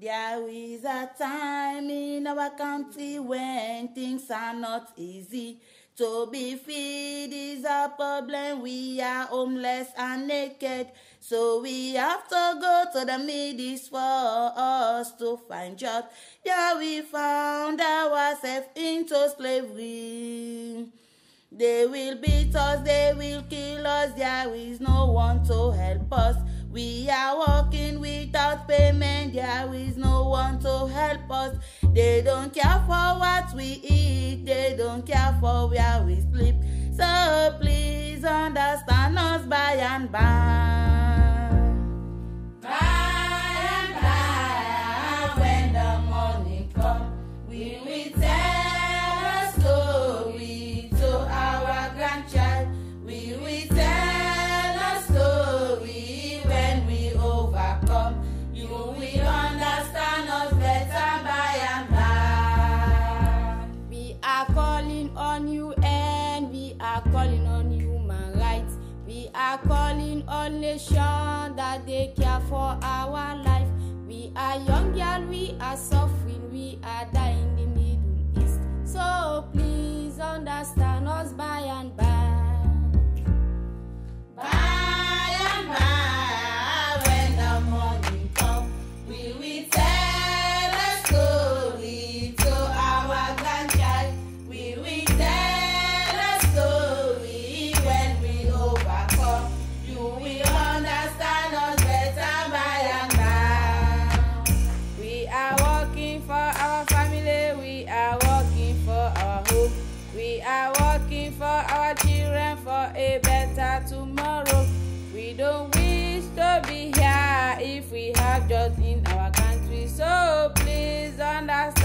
There is a time in our country when things are not easy. To be feed is a problem. We are homeless and naked. So we have to go to the midis for us to find jobs. There we found ourselves into slavery. They will beat us, they will kill us. There is no one to help us. We are working without payment, there is no one to help us. They don't care for what we eat, they don't care for where we sleep. So please understand us by and by. By and by, when the morning comes, we will tell a story to our grandchild. We will tell calling all nations that they care for our life. We are young girl, we are suffering, we are dying in the Middle East. So please understand us by and by. By and by, when the morning comes, we will tell a story to our grandchild. We will a better tomorrow. We don't wish to be here if we have jobs in our country. So please understand.